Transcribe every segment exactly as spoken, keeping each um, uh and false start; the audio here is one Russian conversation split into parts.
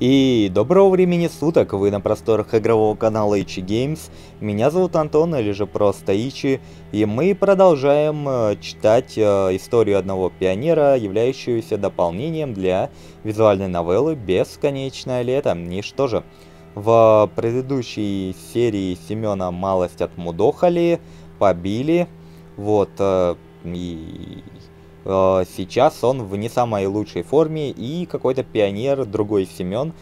И доброго времени суток, вы на просторах игрового канала Ichi Games, меня зовут Антон, или же просто Ичи, и мы продолжаем читать историю одного пионера, являющуюся дополнением для визуальной новеллы «Бесконечное лето». И что же, в предыдущей серии Семена малость отмудохали, побили, вот, и... сейчас он в не самой лучшей форме, и какой-то пионер, другой Семен,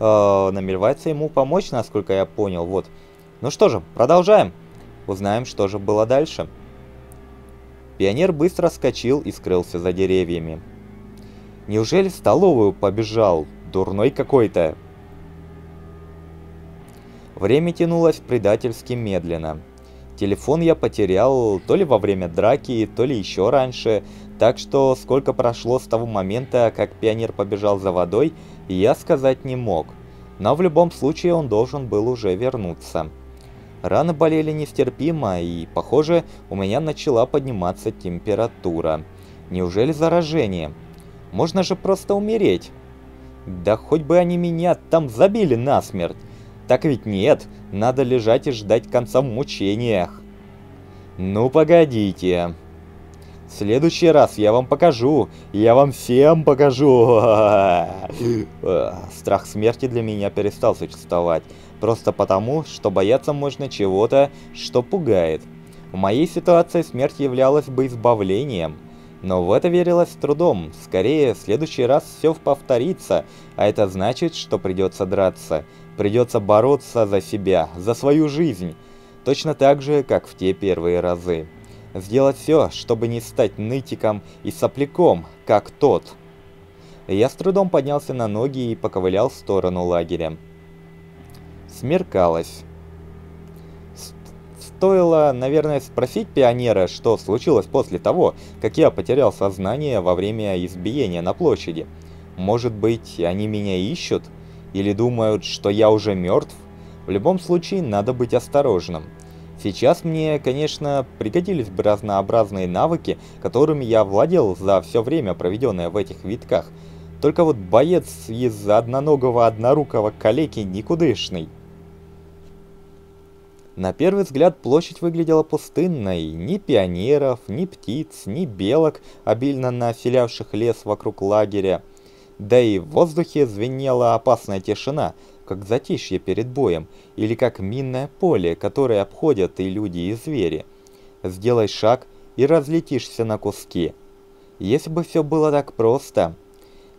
э, намеревается ему помочь, насколько я понял. Вот. Ну что же, продолжаем. Узнаем, что же было дальше. Пионер быстро вскочил и скрылся за деревьями. Неужели в столовую побежал? Дурной какой-то. Время тянулось предательски медленно. Телефон я потерял то ли во время драки, то ли еще раньше. Так что сколько прошло с того момента, как пионер побежал за водой, я сказать не мог. Но в любом случае он должен был уже вернуться. Раны болели нестерпимо, и, похоже, у меня начала подниматься температура. Неужели заражение? Можно же просто умереть. Да хоть бы они меня там забили насмерть. Так ведь нет, надо лежать и ждать конца в мучениях. Ну погодите. В следующий раз я вам покажу, я вам всем покажу. Страх смерти для меня перестал существовать, просто потому, что бояться можно чего-то, что пугает. В моей ситуации смерть являлась бы избавлением, но в это верилось с трудом. Скорее, в следующий раз все повторится, а это значит, что придется драться, придется бороться за себя, за свою жизнь, точно так же, как в те первые разы. Сделать все, чтобы не стать нытиком и сопляком, как тот. Я с трудом поднялся на ноги и поковылял в сторону лагеря. Смеркалось. Стоило, наверное, спросить пионера, что случилось после того, как я потерял сознание во время избиения на площади. Может быть, они меня ищут? Или думают, что я уже мертв? В любом случае, надо быть осторожным. Сейчас мне, конечно, пригодились бы разнообразные навыки, которыми я владел за все время, проведенное в этих витках. Только вот боец из одноногого однорукого калеки никудышный. На первый взгляд площадь выглядела пустынной. Ни пионеров, ни птиц, ни белок, обильно населявших лес вокруг лагеря. Да и в воздухе звенела опасная тишина, как затишье перед боем, или как минное поле, которое обходят и люди, и звери. Сделай шаг и разлетишься на куски. Если бы все было так просто.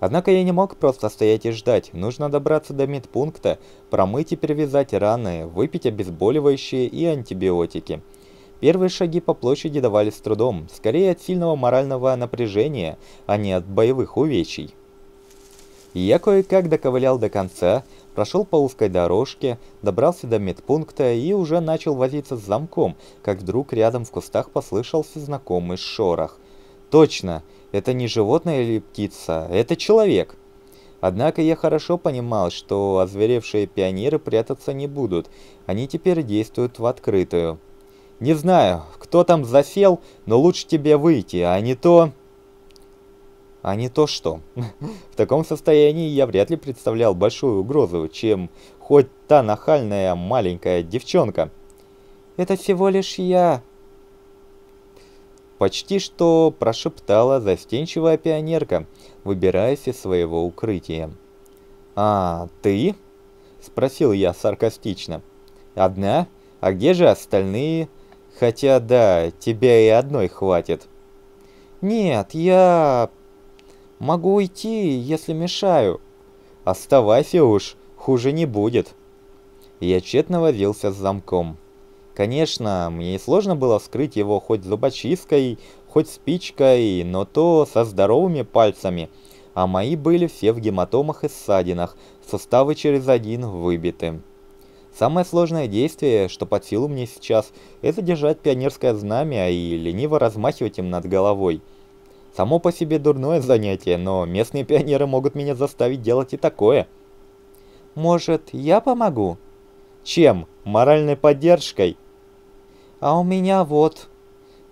Однако я не мог просто стоять и ждать, нужно добраться до медпункта, промыть и перевязать раны, выпить обезболивающие и антибиотики. Первые шаги по площади давались с трудом, скорее от сильного морального напряжения, а не от боевых увечий. Я кое-как доковылял до конца, прошел по узкой дорожке, добрался до медпункта и уже начал возиться с замком, как вдруг рядом в кустах послышался знакомый шорох. Точно, это не животное или птица, это человек. Однако я хорошо понимал, что озверевшие пионеры прятаться не будут, они теперь действуют в открытую. Не знаю, кто там засел, но лучше тебе выйти, а не то... А не то что. В таком состоянии я вряд ли представлял большую угрозу, чем хоть та нахальная маленькая девчонка. «Это всего лишь я!» Почти что прошептала застенчивая пионерка, выбираясь из своего укрытия. «А ты?» – спросил я саркастично. «Одна? А где же остальные? Хотя да, тебя и одной хватит». «Нет, я... могу уйти, если мешаю». «Оставайся уж, хуже не будет». Я тщетно возился с замком. Конечно, мне сложно было вскрыть его хоть зубочисткой, хоть спичкой, но то со здоровыми пальцами, а мои были все в гематомах и ссадинах, суставы через один выбиты. Самое сложное действие, что под силу мне сейчас, это держать пионерское знамя и лениво размахивать им над головой. Само по себе дурное занятие, но местные пионеры могут меня заставить делать и такое. «Может, я помогу?» «Чем? Моральной поддержкой?» «А у меня вот...»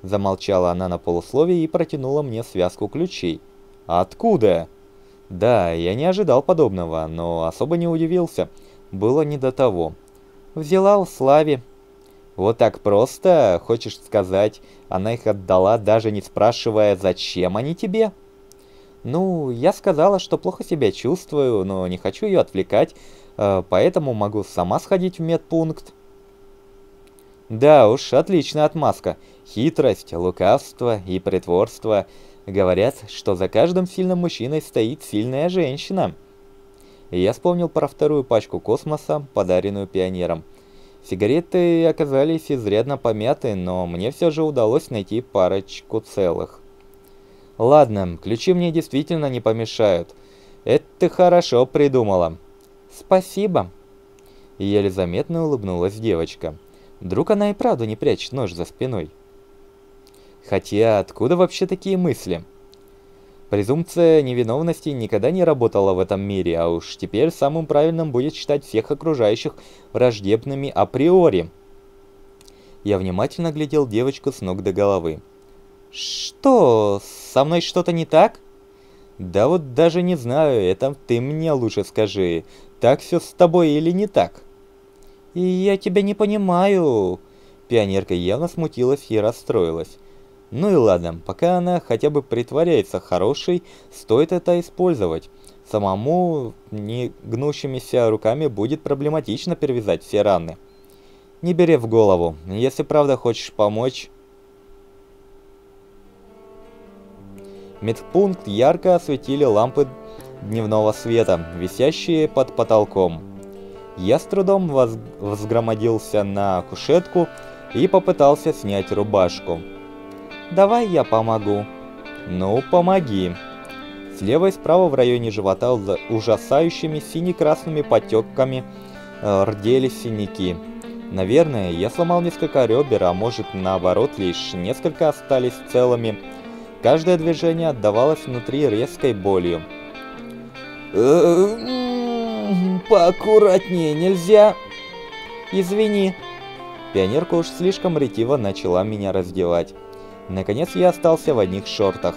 Замолчала она на полусловие и протянула мне связку ключей. «Откуда?» Да, я не ожидал подобного, но особо не удивился. Было не до того. Взяла у Слави. Вот так просто, хочешь сказать, она их отдала, даже не спрашивая, зачем они тебе? Ну, я сказала, что плохо себя чувствую, но не хочу ее отвлекать, поэтому могу сама сходить в медпункт. Да уж, отличная отмазка. Хитрость, лукавство и притворство. Говорят, что за каждым сильным мужчиной стоит сильная женщина. И я вспомнил про вторую пачку космоса, подаренную пионерам. Сигареты оказались изрядно помяты, но мне все же удалось найти парочку целых. Ладно, ключи мне действительно не помешают. Это ты хорошо придумала. Спасибо. Еле заметно улыбнулась девочка. Вдруг она и правда не прячет нож за спиной. Хотя откуда вообще такие мысли? Презумпция невиновности никогда не работала в этом мире, а уж теперь самым правильным будет считать всех окружающих враждебными априори. Я внимательно глядел девочку с ног до головы. Что? Со мной что-то не так? Да вот даже не знаю, это ты мне лучше скажи, так все с тобой или не так? И я тебя не понимаю. Пионерка явно смутилась и расстроилась. Ну и ладно, пока она хотя бы притворяется хорошей, стоит это использовать. Самому не гнущимися руками будет проблематично перевязать все раны. Не бери в голову, если правда хочешь помочь. Медпункт ярко осветили лампы дневного света, висящие под потолком. Я с трудом взгромодился на кушетку и попытался снять рубашку. Давай я помогу. Ну, помоги. Слева и справа в районе живота за ужасающими сине-красными потеками э, рдели синяки. Наверное, я сломал несколько ребер, а может наоборот, лишь несколько остались целыми. Каждое движение отдавалось внутри резкой болью. Поаккуратнее нельзя. Извини. Пионерка уж слишком ретиво начала меня раздевать. Наконец я остался в одних шортах.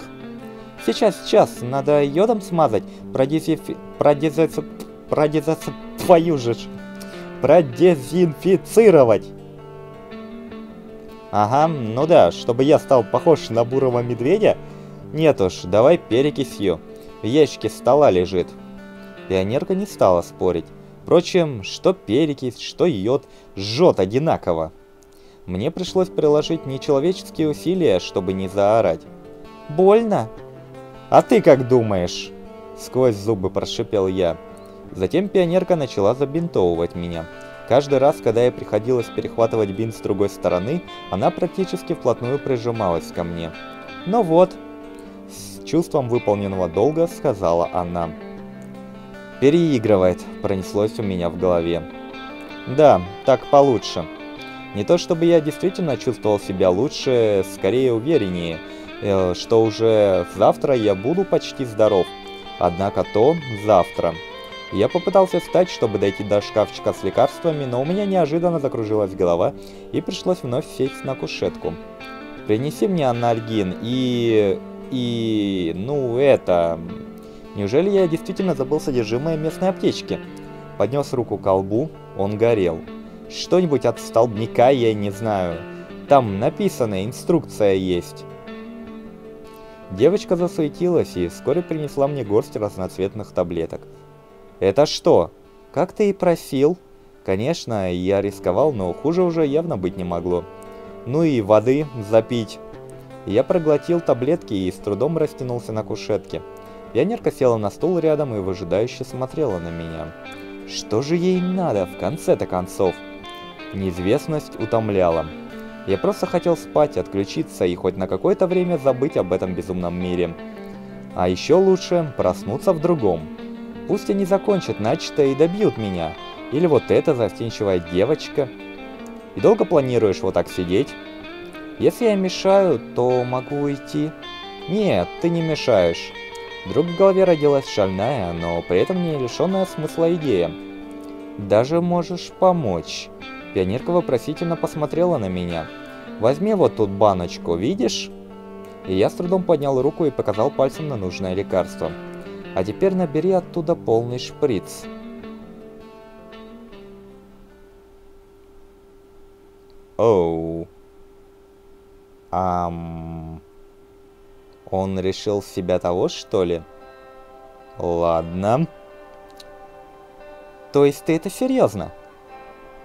Сейчас, сейчас, надо йодом смазать, продезинфи... продезинфи... продезинфи... твою же... продезинфицировать. Ага, ну да, чтобы я стал похож на бурого медведя? Нет уж, давай перекисью. В ящике стола лежит. Пионерка не стала спорить. Впрочем, что перекись, что йод, жжет одинаково. Мне пришлось приложить нечеловеческие усилия, чтобы не заорать. Больно? А ты как думаешь? Сквозь зубы прошипел я. Затем пионерка начала забинтовывать меня. Каждый раз, когда ей приходилось перехватывать бинт с другой стороны, она практически вплотную прижималась ко мне. Ну вот, с чувством выполненного долга сказала она. Переигрывает, пронеслось у меня в голове. Да, так получше. Не то чтобы я действительно чувствовал себя лучше, скорее увереннее, что уже завтра я буду почти здоров. Однако то завтра. Я попытался встать, чтобы дойти до шкафчика с лекарствами, но у меня неожиданно закружилась голова и пришлось вновь сесть на кушетку. Принеси мне анальгин и... и... ну это... Неужели я действительно забыл содержимое местной аптечки? Поднес руку к колбу, он горел. Что-нибудь от столбняка, я не знаю. Там написано, инструкция есть. Девочка засуетилась и вскоре принесла мне горсть разноцветных таблеток. Это что? Как ты и просил? Конечно, я рисковал, но хуже уже явно быть не могло. Ну и воды запить. Я проглотил таблетки и с трудом растянулся на кушетке. Пионерка села на стул рядом и выжидающе смотрела на меня. Что же ей надо в конце-то концов? Неизвестность утомляла. Я просто хотел спать, отключиться и хоть на какое-то время забыть об этом безумном мире. А еще лучше проснуться в другом. Пусть они закончат начатое и добьют меня. Или вот эта застенчивая девочка. И долго планируешь вот так сидеть? Если я мешаю, то могу уйти. Нет, ты не мешаешь. Вдруг в голове родилась шальная, но при этом не лишенная смысла идея. Даже можешь помочь. Пионерка вопросительно посмотрела на меня. Возьми вот тут баночку, видишь? И я с трудом поднял руку и показал пальцем на нужное лекарство. А теперь набери оттуда полный шприц. Оу. Ам. Он решил себя того, что ли? Ладно. То есть ты это серьезно?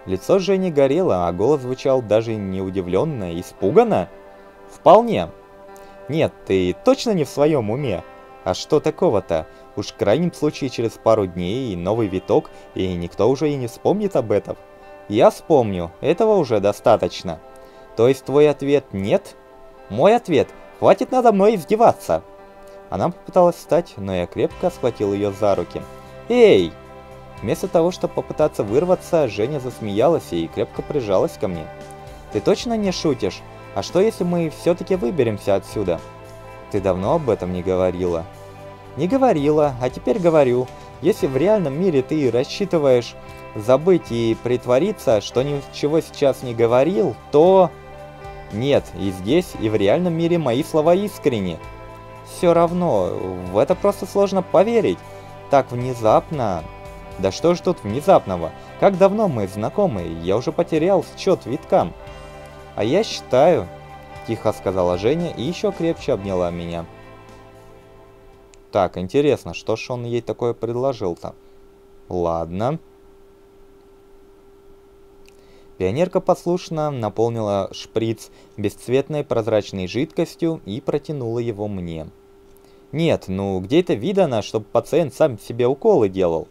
Лицо Жени горело, а голос звучал даже не удивленно, испуганно. Вполне. Нет, ты точно не в своем уме. А что такого-то? Уж в крайнем случае через пару дней и новый виток, и никто уже и не вспомнит об этом. Я вспомню, этого уже достаточно. То есть твой ответ нет? Мой ответ, хватит надо мной издеваться. Она попыталась встать, но я крепко схватил ее за руки. Эй! Вместо того, чтобы попытаться вырваться, Женя засмеялась и крепко прижалась ко мне. Ты точно не шутишь? А что если мы все-таки выберемся отсюда? Ты давно об этом не говорила. Не говорила, а теперь говорю. Если в реальном мире ты рассчитываешь забыть и притвориться, что ничего сейчас не говорил, то... Нет, и здесь, и в реальном мире мои слова искренни. Все равно, в это просто сложно поверить. Так внезапно... Да что ж тут внезапного? Как давно мы знакомы? Я уже потерял счет виткам. А я считаю... Тихо сказала Женя и еще крепче обняла меня. Так, интересно, что ж он ей такое предложил-то? Ладно. Пионерка послушно наполнила шприц бесцветной прозрачной жидкостью и протянула его мне. Нет, ну где это видано, чтобы пациент сам себе уколы делал?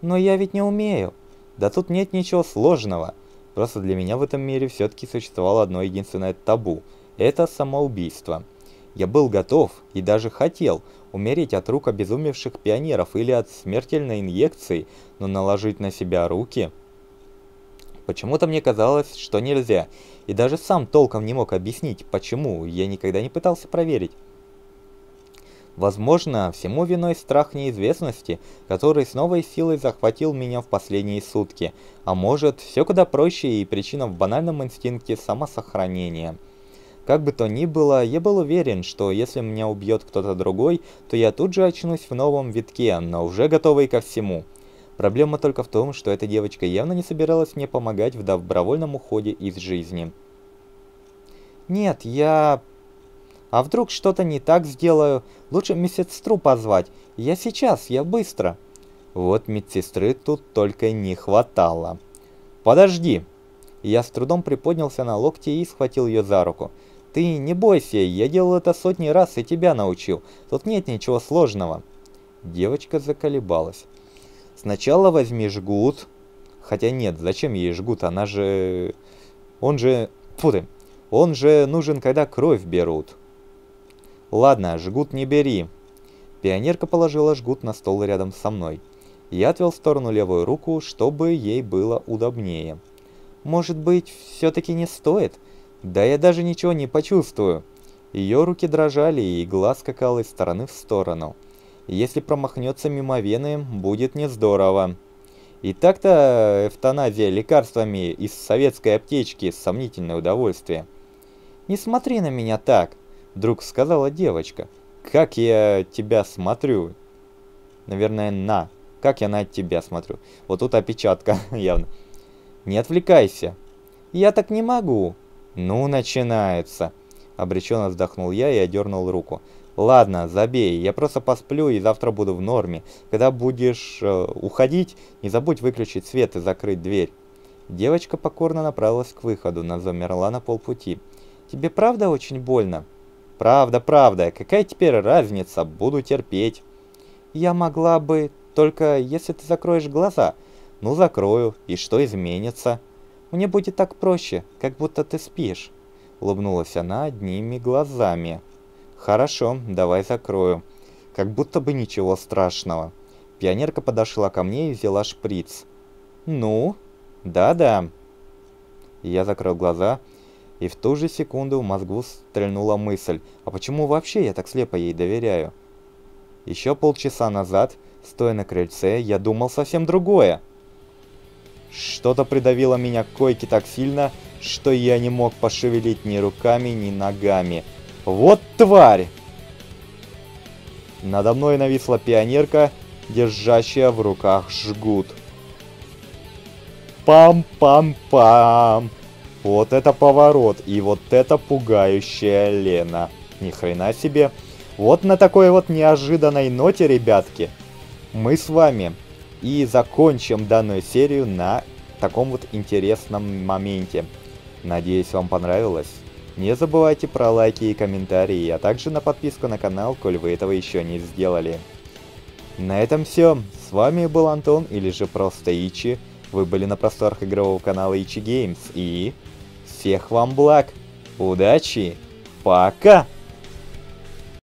Но я ведь не умею. Да тут нет ничего сложного. Просто для меня в этом мире все-таки существовало одно единственное табу. Это самоубийство. Я был готов и даже хотел умереть от рук обезумевших пионеров или от смертельной инъекции, но наложить на себя руки... Почему-то мне казалось, что нельзя, и даже сам толком не мог объяснить, почему, я никогда не пытался проверить. Возможно, всему виной страх неизвестности, который с новой силой захватил меня в последние сутки, а может, все куда проще и причина в банальном инстинкте самосохранения. Как бы то ни было, я был уверен, что если меня убьет кто-то другой, то я тут же очнусь в новом витке, но уже готовый ко всему. Проблема только в том, что эта девочка явно не собиралась мне помогать в добровольном уходе из жизни. Нет, я... А вдруг что-то не так сделаю? Лучше медсестру позвать. Я сейчас, я быстро. Вот медсестры тут только не хватало. Подожди. Я с трудом приподнялся на локте и схватил ее за руку. Ты не бойся, я делал это сотни раз и тебя научил. Тут нет ничего сложного. Девочка заколебалась. Сначала возьми жгут, хотя нет, зачем ей жгут, она же... Он же... Фу ты, он же нужен, когда кровь берут. Ладно, жгут не бери. Пионерка положила жгут на стол рядом со мной. Я отвел в сторону левую руку, чтобы ей было удобнее. Может быть, все-таки не стоит? Да я даже ничего не почувствую. Ее руки дрожали, и игла скакала из стороны в сторону. Если промахнется мимо вены, будет не здорово. И так-то эвтаназия лекарствами из советской аптечки – сомнительное удовольствие. «Не смотри на меня так», – вдруг сказала девочка. «Как я тебя смотрю?» «Наверное, на. Как я на тебя смотрю?» Вот тут опечатка явно. «Не отвлекайся». «Я так не могу». «Ну, начинается». Обреченно вздохнул я и одернул руку. Ладно, забей, я просто посплю и завтра буду в норме. Когда будешь э, уходить, не забудь выключить свет и закрыть дверь. Девочка покорно направилась к выходу, но замерла на полпути. Тебе правда очень больно? Правда, правда, какая теперь разница, буду терпеть. Я могла бы, только если ты закроешь глаза. Ну закрою, и что изменится? Мне будет так проще, как будто ты спишь. Улыбнулась она одними глазами. «Хорошо, давай закрою. Как будто бы ничего страшного». Пионерка подошла ко мне и взяла шприц. «Ну? Да-да». Я закрыл глаза, и в ту же секунду в мозгу стрельнула мысль. «А почему вообще я так слепо ей доверяю?» Еще полчаса назад, стоя на крыльце, я думал совсем другое. Что-то придавило меня к койке так сильно, что я не мог пошевелить ни руками, ни ногами. Вот тварь! Надо мной нависла пионерка, держащая в руках жгут. Пам-пам-пам! Вот это поворот, и вот это пугающая Лена. Ни хрена себе. Вот на такой вот неожиданной ноте, ребятки, мы с вами и закончим данную серию на таком вот интересном моменте. Надеюсь, вам понравилось. Не забывайте про лайки и комментарии, а также на подписку на канал, коль вы этого еще не сделали. На этом все. С вами был Антон, или же просто Ичи. Вы были на просторах игрового канала Ichi Games. И всех вам благ. Удачи. Пока.